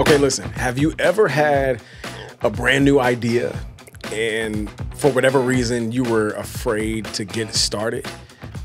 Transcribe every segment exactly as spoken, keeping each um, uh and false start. Okay, listen, have you ever had a brand new idea and for whatever reason you were afraid to get started?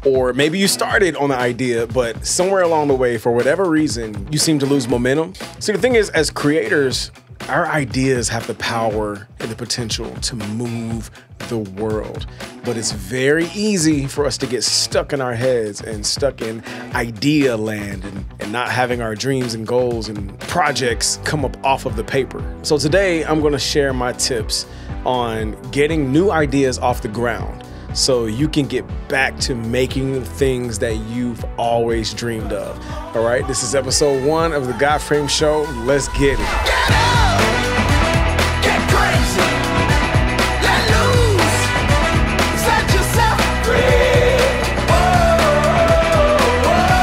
Or maybe you started on the idea, but somewhere along the way, for whatever reason, you seem to lose momentum. See, the thing is, as creators, our ideas have the power and the potential to move the world. But it's very easy for us to get stuck in our heads and stuck in idea land and, and not having our dreams and goals and projects come up off of the paper. So today, I'm gonna share my tips on getting new ideas off the ground, so you can get back to making things that you've always dreamed of. All right, this is episode one of The GodFrame Show. Let's get it. Get up, get crazy, let loose, set yourself free. Whoa, whoa,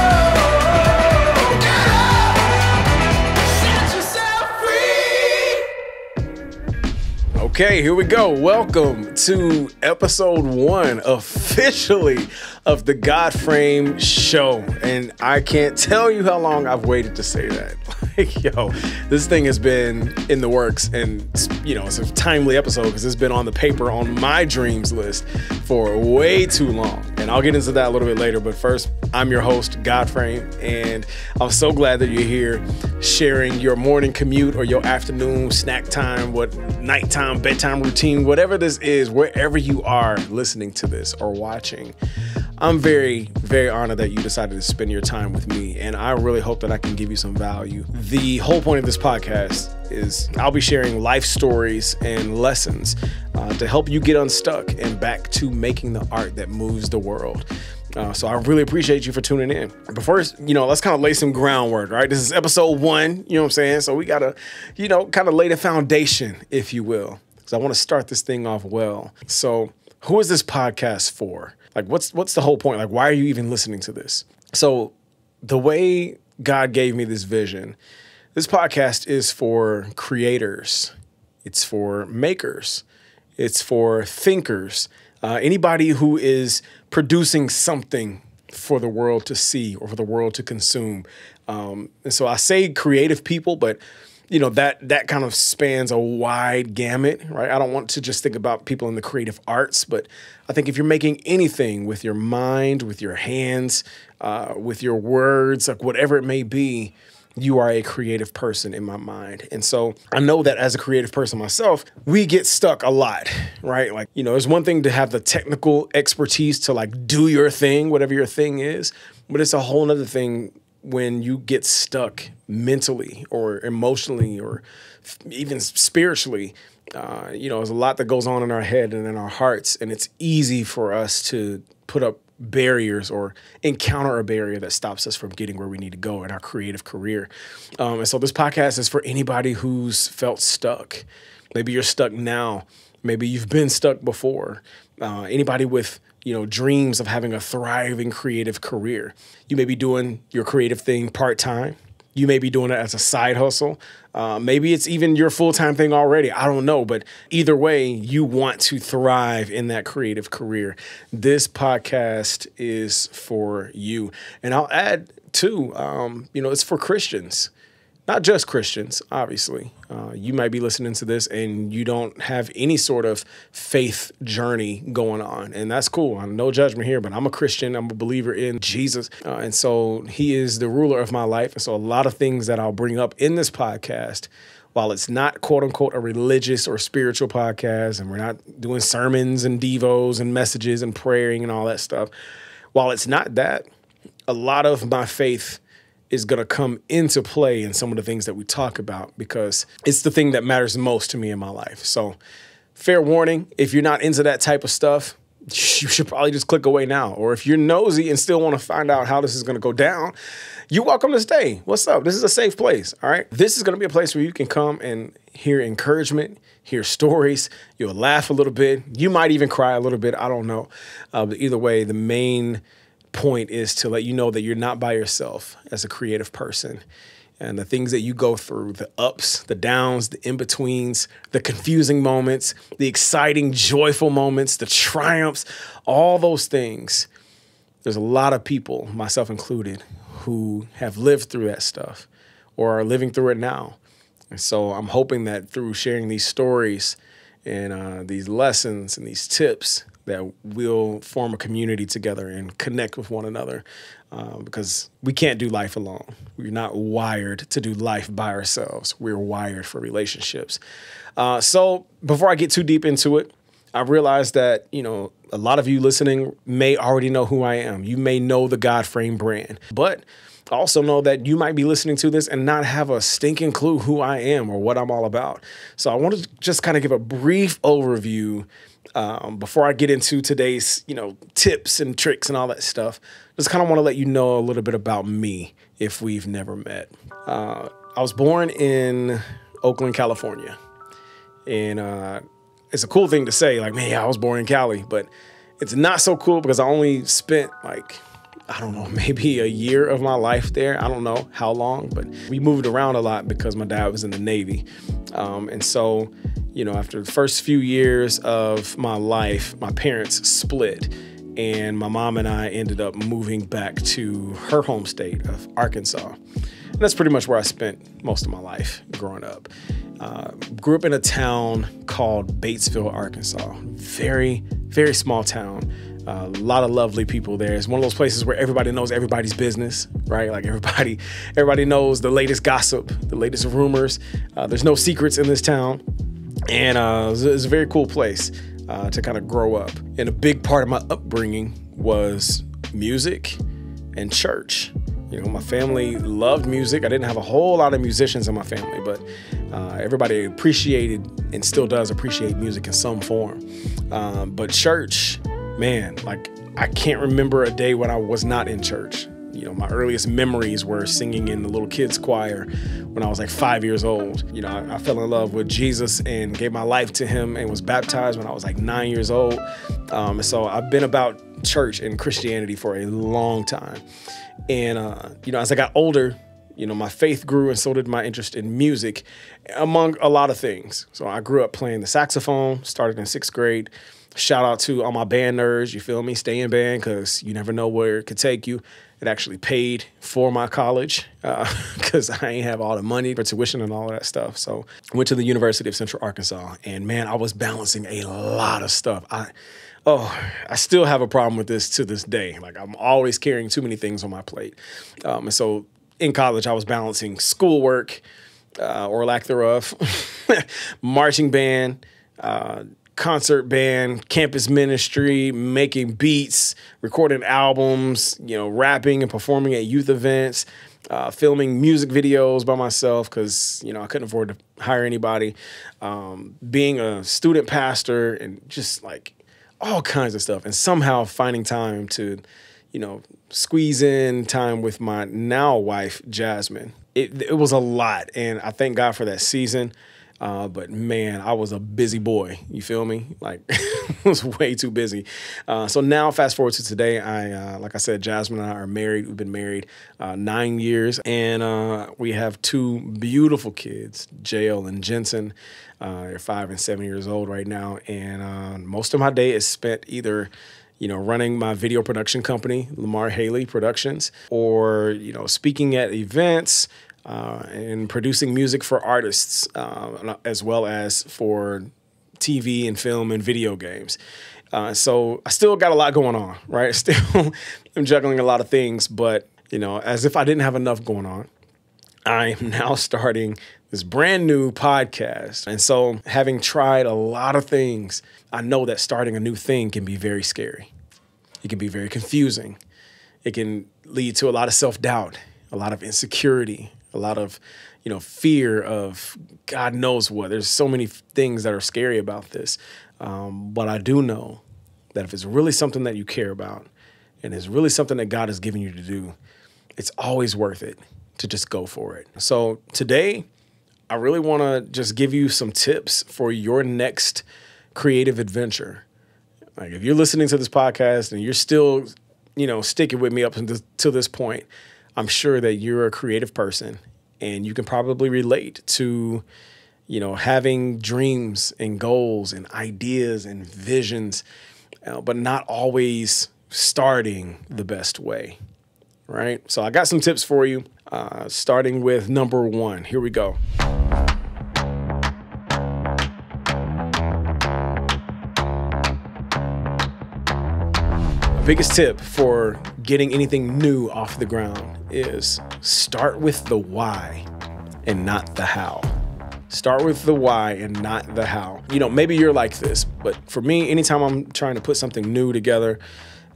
get up, set yourself free. Okay, here we go. Welcome to episode one officially of the GodFrame Show, and I can't tell you how long I've waited to say that. Like, yo, this thing has been in the works, and you know, it's a timely episode because it's been on the paper on my dreams list for way too long, and I'll get into that a little bit later. But first, I'm your host, GodFrame, and I'm so glad that you're here sharing your morning commute or your afternoon snack time, what nighttime bedtime routine, whatever this is, wherever you are listening to this or watching. I'm very, very honored that you decided to spend your time with me, and I really hope that I can give you some value. The whole point of this podcast is I'll be sharing life stories and lessons uh, to help you get unstuck and back to making the art that moves the world. Uh, so I really appreciate you for tuning in. But first, you know, let's kind of lay some groundwork, right? This is episode one, you know what I'm saying? So we got to, you know, kind of lay the foundation, if you will, because I want to start this thing off well. So who is this podcast for? Like, what's what's the whole point? Like, why are you even listening to this? So the way God gave me this vision, this podcast is for creators. It's for makers. It's for thinkers. Uh, anybody who is producing something for the world to see or for the world to consume. Um, and so I say creative people, but you know, that that kind of spans a wide gamut, right? I don't want to just think about people in the creative arts, but I think if you're making anything with your mind, with your hands, uh, with your words, like whatever it may be, you are a creative person in my mind. And so I know that as a creative person myself, we get stuck a lot, right? Like, you know, it's one thing to have the technical expertise to like do your thing, whatever your thing is, but it's a whole nother thing when you get stuck mentally or emotionally or even spiritually. Uh, you know, there's a lot that goes on in our head and in our hearts, and it's easy for us to put up barriers or encounter a barrier that stops us from getting where we need to go in our creative career. Um, and so this podcast is for anybody who's felt stuck. Maybe you're stuck now. Maybe you've been stuck before. Uh, anybody with you know, dreams of having a thriving creative career. You may be doing your creative thing part-time. You may be doing it as a side hustle. Uh, maybe it's even your full-time thing already. I don't know, but either way, you want to thrive in that creative career. This podcast is for you. And I'll add, too, um, you know, it's for Christians. Not just Christians, obviously. Uh, you might be listening to this and you don't have any sort of faith journey going on, and that's cool. I'm no judgment here, but I'm a Christian. I'm a believer in Jesus, uh, and so he is the ruler of my life. And so a lot of things that I'll bring up in this podcast, while it's not quote-unquote a religious or spiritual podcast, and we're not doing sermons and devos and messages and praying and all that stuff, while it's not that, a lot of my faith is going to come into play in some of the things that we talk about, because it's the thing that matters most to me in my life. So fair warning, if you're not into that type of stuff, you should probably just click away now. Or if you're nosy and still want to find out how this is going to go down, you're welcome to stay. What's up? This is a safe place. All right. This is going to be a place where you can come and hear encouragement, hear stories. You'll laugh a little bit. You might even cry a little bit. I don't know. Uh, but either way, the main point is to let you know that you're not by yourself as a creative person, and the things that you go through, the ups, the downs, the in-betweens, the confusing moments, the exciting, joyful moments, the triumphs, all those things. There's a lot of people, myself included, who have lived through that stuff or are living through it now. And so I'm hoping that through sharing these stories and uh, these lessons and these tips that we'll form a community together and connect with one another, uh, because we can't do life alone. We're not wired to do life by ourselves. We're wired for relationships. Uh, so before I get too deep into it, I realize that, you know, a lot of you listening may already know who I am. You may know the GodFrame brand, but I also know that you might be listening to this and not have a stinking clue who I am or what I'm all about. So I want to just kind of give a brief overview um, before I get into today's, you know, tips and tricks and all that stuff. Just kind of want to let you know a little bit about me if we've never met. Uh, I was born in Oakland, California, and uh, it's a cool thing to say, like, man, I was born in Cali, but it's not so cool because I only spent like, I don't know, maybe a year of my life there. I don't know how long, but we moved around a lot because my dad was in the Navy. Um, and so, you know, after the first few years of my life, my parents split and my mom and I ended up moving back to her home state of Arkansas. And that's pretty much where I spent most of my life growing up. Uh, grew up in a town called Batesville, Arkansas. Very, very small town. Uh, a lot of lovely people there. It's one of those places where everybody knows everybody's business, right? Like everybody, everybody knows the latest gossip, the latest rumors. Uh, there's no secrets in this town. And uh, it's it a very cool place uh, to kind of grow up. And a big part of my upbringing was music and church. You know, my family loved music. I didn't have a whole lot of musicians in my family, but uh, everybody appreciated and still does appreciate music in some form. Um, but church, man, like I can't remember a day when I was not in church. You know, my earliest memories were singing in the little kids choir when I was like five years old. You know, I, I fell in love with Jesus and gave my life to him and was baptized when I was like nine years old. Um, so I've been about church and Christianity for a long time. And, uh, you know, as I got older, you know, my faith grew and so did my interest in music, among a lot of things. So I grew up playing the saxophone, started in sixth grade. Shout out to all my band nerds, you feel me? Stay in band because you never know where it could take you. It actually paid for my college because uh, I ain't have all the money for tuition and all of that stuff. So I went to the University of Central Arkansas and, man, I was balancing a lot of stuff. I Oh, I still have a problem with this to this day. Like, I'm always carrying too many things on my plate. Um, and so in college, I was balancing schoolwork uh, or lack thereof, marching band, uh, concert band, campus ministry, making beats, recording albums, you know, rapping and performing at youth events, uh, filming music videos by myself because, you know, I couldn't afford to hire anybody, um, being a student pastor and just like all kinds of stuff, and somehow finding time to, you know, squeeze in time with my now wife, Jasmine. It, it was a lot, and I thank God for that season. Uh, but, man, I was a busy boy. You feel me? Like, I was way too busy. Uh, so now, fast forward to today, I, uh, like I said, Jasmine and I are married. We've been married uh, nine years, and uh, we have two beautiful kids, J L and Jensen. Uh, they're five and seven years old right now, and uh, most of my day is spent either, you know, running my video production company, Lamar Haley Productions, or, you know, speaking at events, Uh, and producing music for artists, uh, as well as for T V and film and video games. Uh, so I still got a lot going on, right? Still I'm juggling a lot of things, but, you know, as if I didn't have enough going on, I am now starting this brand new podcast. And so having tried a lot of things, I know that starting a new thing can be very scary. It can be very confusing. It can lead to a lot of self-doubt, a lot of insecurity, a lot of, you know, fear of God knows what. There's so many things that are scary about this. Um, but I do know that if it's really something that you care about and it's really something that God has given you to do, it's always worth it to just go for it. So today, I really want to just give you some tips for your next creative adventure. Like, if you're listening to this podcast and you're still, you know, sticking with me up to this point, I'm sure that you're a creative person and you can probably relate to, you know, having dreams and goals and ideas and visions, uh, but not always starting the best way, right? So I got some tips for you, uh, starting with number one. Here we go. Biggest tip for getting anything new off the ground is start with the why and not the how. Start with the why and not the how. You know, maybe you're like this, but for me, anytime I'm trying to put something new together,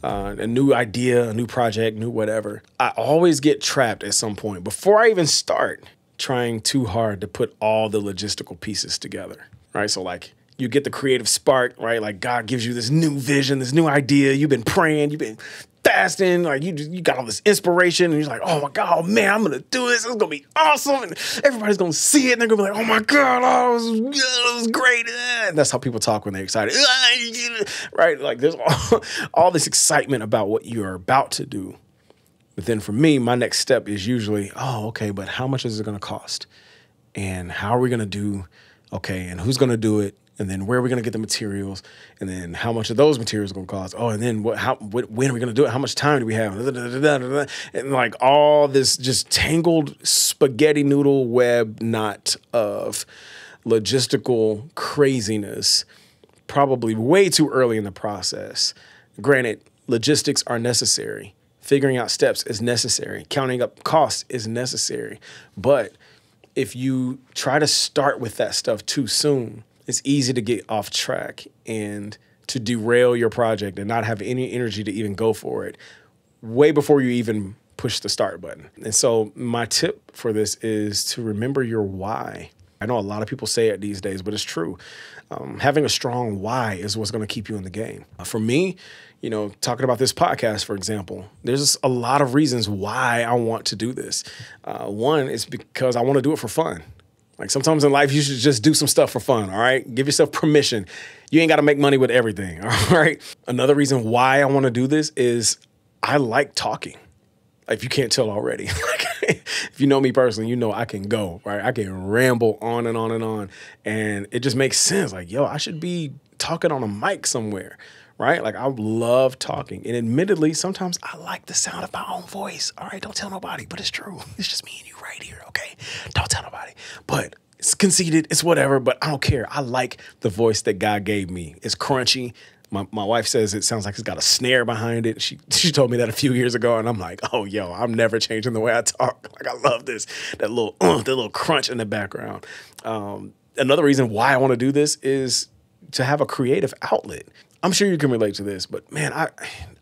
uh, a new idea, a new project, new whatever, I always get trapped at some point before I even start trying too hard to put all the logistical pieces together, right? So like, you get the creative spark, right? Like God gives you this new vision, this new idea. You've been praying, you've been fasting, like you you got all this inspiration, and you're like, oh my God, oh man, I'm gonna do this. It's gonna be awesome, and everybody's gonna see it, and they're gonna be like, oh my God, oh, it was, it was great. And that's how people talk when they're excited, right? Like there's all, all this excitement about what you are about to do. But then for me, my next step is usually, oh, okay, but how much is it gonna cost? And how are we gonna do, okay, and who's gonna do it? And then where are we going to get the materials? And then how much of those materials are going to cost? Oh, and then what? How? What, when are we going to do it? How much time do we have? And like all this just tangled spaghetti noodle web knot of logistical craziness, probably way too early in the process. Granted, logistics are necessary. Figuring out steps is necessary. Counting up costs is necessary. But if you try to start with that stuff too soon, it's easy to get off track and to derail your project and not have any energy to even go for it way before you even push the start button. And so my tip for this is to remember your why. I know a lot of people say it these days, but it's true. Um, having a strong why is what's going to keep you in the game. For me, you know, talking about this podcast, for example, there's a lot of reasons why I want to do this. Uh, one is because I want to do it for fun. Like sometimes in life, you should just do some stuff for fun, all right? Give yourself permission. You ain't got to make money with everything, all right? Another reason why I want to do this is I like talking. If you can't tell already. If you know me personally, you know I can go, right? I can ramble on and on and on. And it just makes sense. Like, yo, I should be talking on a mic somewhere, right? Like I love talking. And admittedly, sometimes I like the sound of my own voice. All right, don't tell nobody, but it's true. It's just me and you right here, okay? Don't tell nobody. But it's conceited, it's whatever, but I don't care. I like the voice that God gave me. It's crunchy. My, my wife says it sounds like it's got a snare behind it. She she told me that a few years ago, and I'm like, oh, yo, I'm never changing the way I talk. Like, I love this, that little, uh, that little crunch in the background. Um, another reason why I want to do this is to have a creative outlet. I'm sure you can relate to this, but man, I,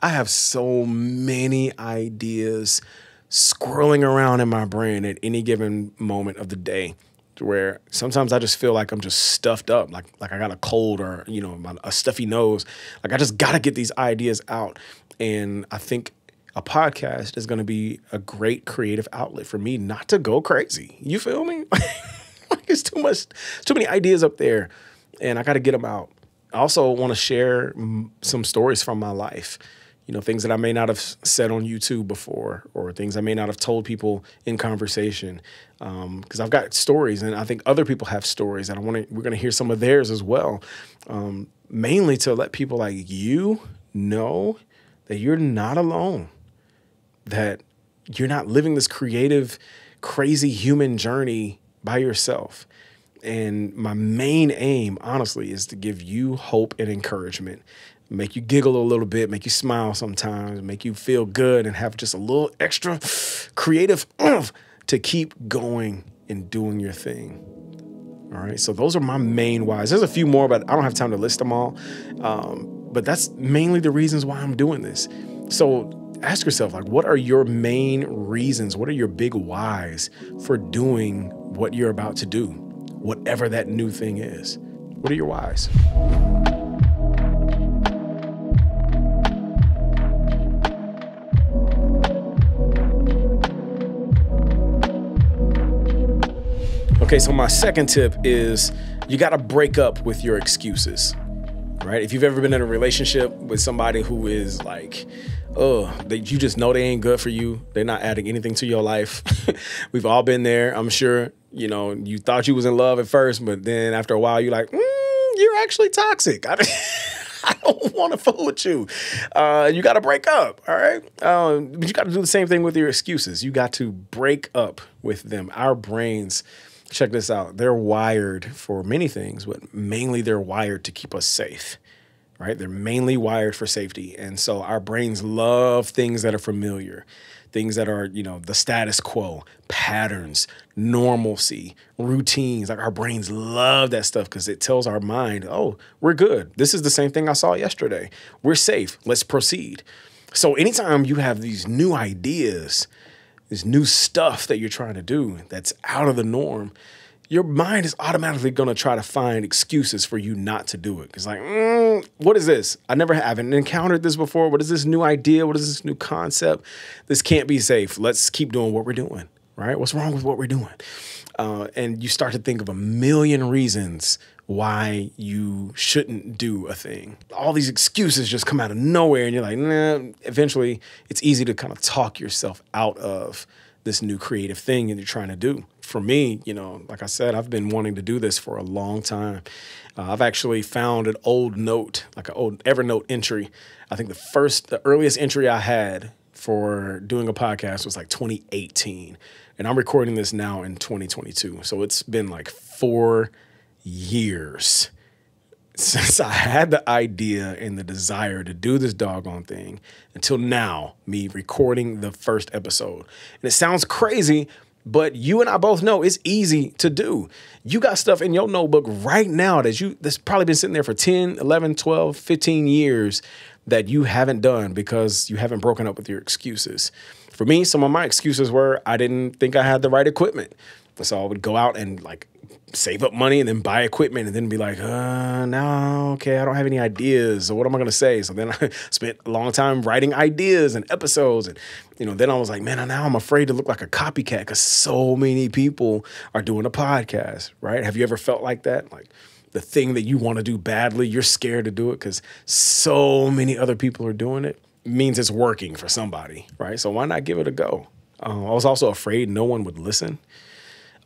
I have so many ideas swirling around in my brain at any given moment of the day, where sometimes I just feel like I'm just stuffed up, like like I got a cold or, you know, my, a stuffy nose. Like I just got to get these ideas out. And I think a podcast is going to be a great creative outlet for me not to go crazy. You feel me? Like it's too much, too many ideas up there, and I got to get them out. I also want to share some stories from my life. You know, things that I may not have said on YouTube before, or things I may not have told people in conversation, because um, I've got stories, and I think other people have stories, and I want to. We're going to hear some of theirs as well, um, mainly to let people like you know that you're not alone, that you're not living this creative, crazy human journey by yourself. And my main aim, honestly, is to give you hope and encouragement. Make you giggle a little bit, make you smile sometimes, make you feel good, and have just a little extra creative oomph to keep going and doing your thing. All right, so those are my main whys. There's a few more, but I don't have time to list them all. Um, but that's mainly the reasons why I'm doing this. So ask yourself, like, what are your main reasons? What are your big whys for doing what you're about to do, whatever that new thing is? What are your whys? Okay, so my second tip is you got to break up with your excuses, right? If you've ever been in a relationship with somebody who is like, oh, that you just know they ain't good for you. They're not adding anything to your life. We've all been there, I'm sure. You know, you thought you was in love at first, but then after a while, you're like, mm, you're actually toxic. I I don't want to fool with you. Uh, you got to break up, all right? Um, but you got to do the same thing with your excuses. You got to break up with them. Our brains, check this out, they're wired for many things, but mainly they're wired to keep us safe, right? They're mainly wired for safety. And so our brains love things that are familiar, things that are, you know, the status quo, patterns, normalcy, routines. Like, our brains love that stuff because it tells our mind, oh, we're good. This is the same thing I saw yesterday. We're safe. Let's proceed. So anytime you have these new ideas, this new stuff that you're trying to do that's out of the norm, your mind is automatically going to try to find excuses for you not to do it. It's like, mm, what is this? I never haven't encountered this before. What is this new idea? What is this new concept? This can't be safe. Let's keep doing what we're doing, right? What's wrong with what we're doing? Uh, and you start to think of a million reasons why you shouldn't do a thing. All these excuses just come out of nowhere, and you're like, nah. Eventually, it's easy to kind of talk yourself out of this new creative thing that you're trying to do. For me, you know, like I said, I've been wanting to do this for a long time. Uh, I've actually found an old note, like an old Evernote entry. I think the first, the earliest entry I had for doing a podcast was like twenty eighteen. And I'm recording this now in twenty twenty-two. So it's been like four years since I had the idea and the desire to do this doggone thing until now, me recording the first episode. And it sounds crazy, but you and I both know it's easy to do. You got stuff in your notebook right now that you that's probably been sitting there for ten, eleven, twelve, fifteen years that you haven't done because you haven't broken up with your excuses. For me, some of my excuses were I didn't think I had the right equipment. So I would go out and like save up money and then buy equipment and then be like, uh, no, okay, I don't have any ideas. So what am I going to say? So then I spent a long time writing ideas and episodes. And, you know, then I was like, man, now I'm afraid to look like a copycat because so many people are doing a podcast, right? Have you ever felt like that? Like the thing that you want to do badly, you're scared to do it because so many other people are doing it. It means it's working for somebody, right? So why not give it a go? Uh, I was also afraid no one would listen.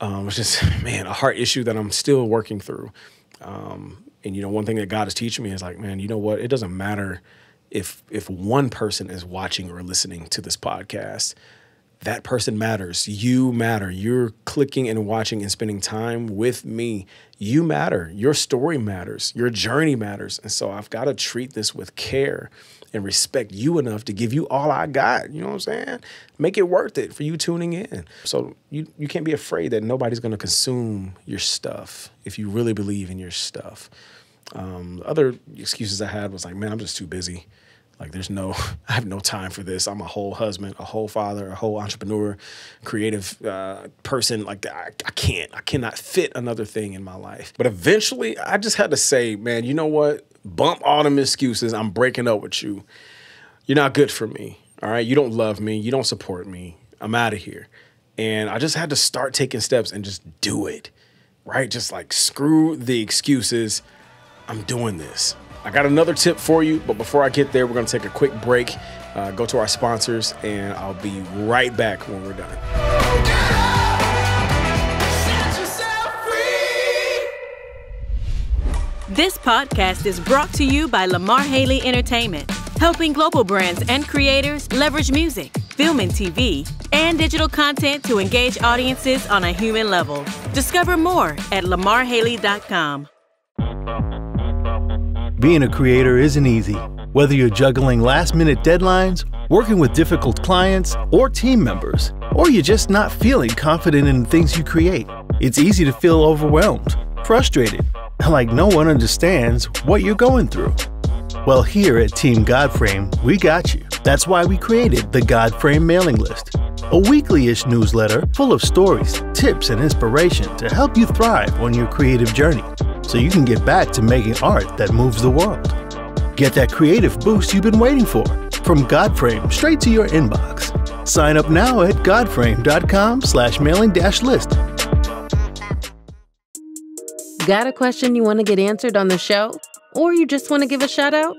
Um, it's just, man, a heart issue that I'm still working through. Um, and, you know, one thing that God is teaching me is like, man, you know what? It doesn't matter if if one person is watching or listening to this podcast. That person matters. You matter. You're clicking and watching and spending time with me. You matter. Your story matters. Your journey matters. And so I've got to treat this with care and respect you enough to give you all I got. You know what I'm saying? Make it worth it for you tuning in. So you, you can't be afraid that nobody's going to consume your stuff if you really believe in your stuff. Um, other excuses I had was like, man, I'm just too busy. Like there's no, I have no time for this. I'm a whole husband, a whole father, a whole entrepreneur, creative uh, person. Like I, I can't, I cannot fit another thing in my life. But eventually I just had to say, man, you know what? Bump all them excuses. I'm breaking up with you. You're not good for me. All right. You don't love me. You don't support me. I'm out of here. And I just had to start taking steps and just do it. Right. Just like screw the excuses. I'm doing this. I got another tip for you, but before I get there, we're going to take a quick break, uh, go to our sponsors, and I'll be right back when we're done. This podcast is brought to you by Lamar Haley Entertainment, helping global brands and creators leverage music, film and T V, and digital content to engage audiences on a human level. Discover more at lamar haley dot com. Being a creator isn't easy. Whether you're juggling last-minute deadlines, working with difficult clients or team members, or you're just not feeling confident in the things you create, it's easy to feel overwhelmed, frustrated, and like no one understands what you're going through. Well, here at Team GodFrame, we got you. That's why we created the GodFrame mailing list, a weekly-ish newsletter full of stories, tips, and inspiration to help you thrive on your creative journey, so you can get back to making art that moves the world. Get that creative boost you've been waiting for from GodFrame straight to your inbox. Sign up now at godframe dot com slash mailing dash list. Got a question you want to get answered on the show? Or you just want to give a shout out?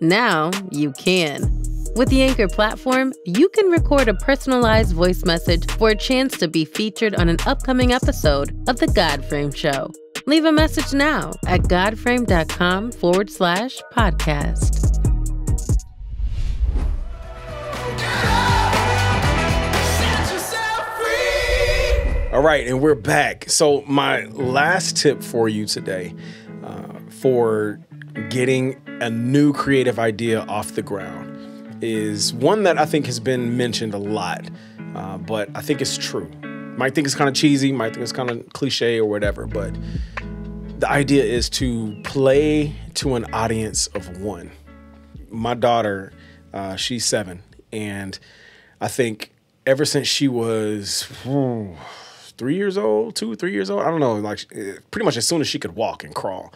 Now you can. With the Anchor platform, you can record a personalized voice message for a chance to be featured on an upcoming episode of The GodFrame Show. Leave a message now at godframe dot com forward slash podcast. All right, and we're back. So my last tip for you today uh, for getting a new creative idea off the ground is one that I think has been mentioned a lot, uh, but I think it's true. Might think it's kind of cheesy, might think it's kind of cliche or whatever, but the idea is to play to an audience of one. My daughter, uh, she's seven, and I think ever since she was whew, three years old, two, three years old, I don't know, like pretty much as soon as she could walk and crawl,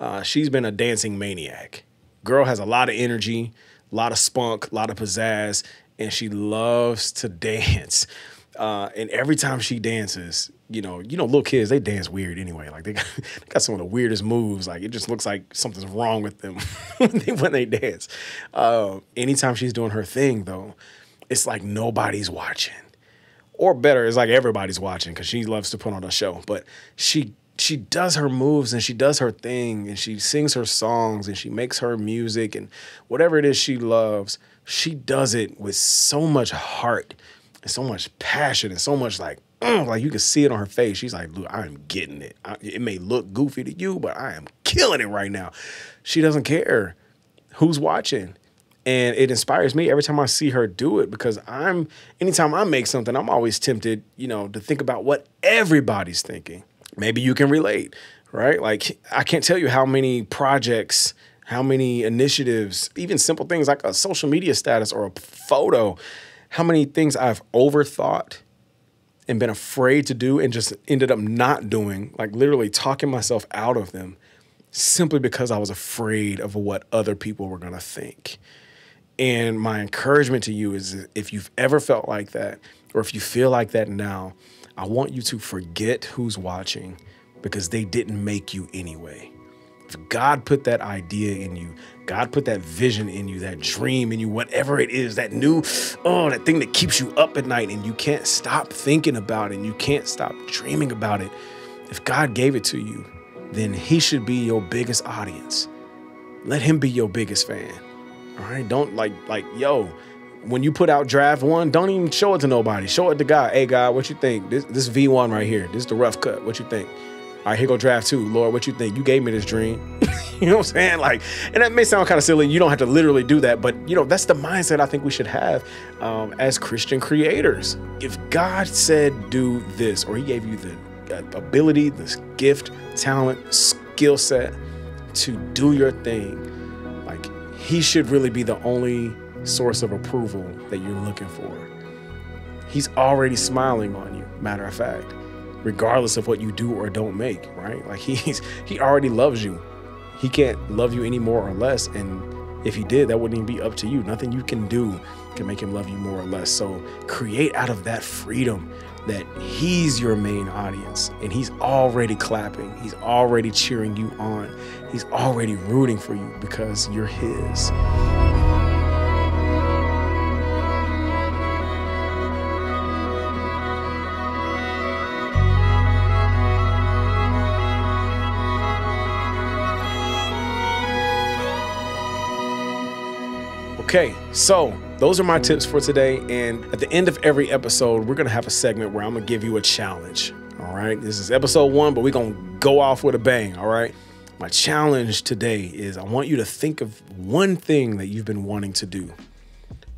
uh, she's been a dancing maniac. Girl has a lot of energy, a lot of spunk, a lot of pizzazz, and she loves to dance. Uh, and every time she dances, you know, you know, little kids, they dance weird anyway. Like they got, they got some of the weirdest moves. Like it just looks like something's wrong with them when, they, when they dance. Uh, anytime she's doing her thing, though, it's like nobody's watching. Or better, it's like everybody's watching because she loves to put on a show. But she she does her moves and she does her thing and she sings her songs and she makes her music and whatever it is she loves, she does it with so much heart and so much passion and so much like, mm, like you can see it on her face. She's like, look, I am getting it. I, it may look goofy to you, but I am killing it right now. She doesn't care who's watching. And it inspires me every time I see her do it because I'm, anytime I make something, I'm always tempted, you know, to think about what everybody's thinking. Maybe you can relate, right? Like, I can't tell you how many projects, how many initiatives, even simple things like a social media status or a photo, how many things I've overthought and been afraid to do and just ended up not doing, like literally talking myself out of them simply because I was afraid of what other people were gonna think. And my encouragement to you is if you've ever felt like that or if you feel like that now, I want you to forget who's watching because they didn't make you anyway. If God put that idea in you, God put that vision in you, that dream in you, whatever it is, that new, oh, that thing that keeps you up at night and you can't stop thinking about it and you can't stop dreaming about it. If God gave it to you, then he should be your biggest audience. Let him be your biggest fan. All right, don't like, like, yo, when you put out draft one, don't even show it to nobody. Show it to God. Hey, God, what you think? This, this V one right here. This is the rough cut. What you think? All right, here go draft two. Lord, what you think? You gave me this dream. You know what I'm saying? Like, and that may sound kind of silly. You don't have to literally do that. But, you know, that's the mindset I think we should have um, as Christian creators. If God said do this, or he gave you the ability, this gift, talent, skill set to do your thing, he should really be the only source of approval that you're looking for. He's already smiling on you, matter of fact, regardless of what you do or don't make, right? Like he's, he already loves you. He can't love you any more or less. And if he did, that wouldn't even be up to you. Nothing you can do can make him love you more or less. So create out of that freedom that he's your main audience and he's already clapping. He's already cheering you on. He's already rooting for you because you're his. Okay, so those are my tips for today. And at the end of every episode, we're going to have a segment where I'm going to give you a challenge. All right. This is episode one, but we're going to go off with a bang. All right. My challenge today is I want you to think of one thing that you've been wanting to do.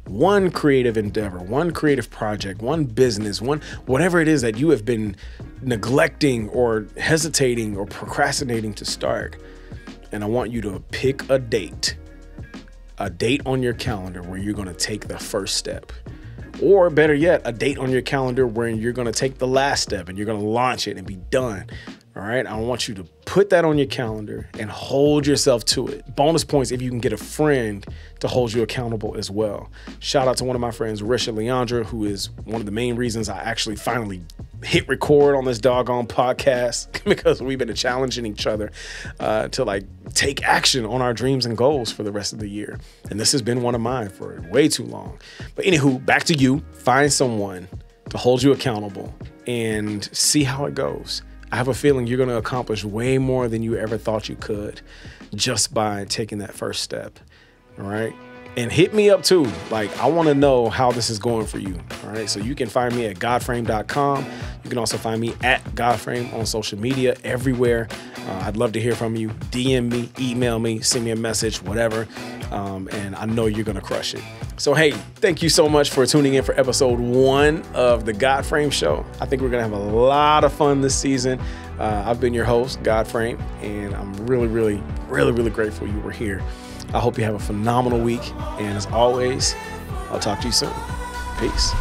One creative endeavor, one creative project, one business, one whatever it is that you have been neglecting or hesitating or procrastinating to start. And I want you to pick a date. A date on your calendar where you're going to take the first step, or better yet, a date on your calendar where you're going to take the last step and you're going to launch it and be done. All right. I want you to put that on your calendar and hold yourself to it. Bonus points if you can get a friend to hold you accountable as well. Shout out to one of my friends, Risha Leandra, who is one of the main reasons I actually finally hit record on this doggone podcast because we've been challenging each other uh, to like take action on our dreams and goals for the rest of the year. And this has been one of mine for way too long. But anywho, back to you. Find someone to hold you accountable and see how it goes. I have a feeling you're going to accomplish way more than you ever thought you could just by taking that first step. All right. And hit me up too. Like, I want to know how this is going for you. All right. So you can find me at godframe dot com. You can also find me at godframe on social media everywhere. Uh, I'd love to hear from you. D M me, email me, send me a message, whatever. Um, and I know you're going to crush it. So, hey, thank you so much for tuning in for episode one of The GodFrame Show. I think we're going to have a lot of fun this season. Uh, I've been your host, GodFrame, and I'm really, really, really, really grateful you were here. I hope you have a phenomenal week. And as always, I'll talk to you soon. Peace.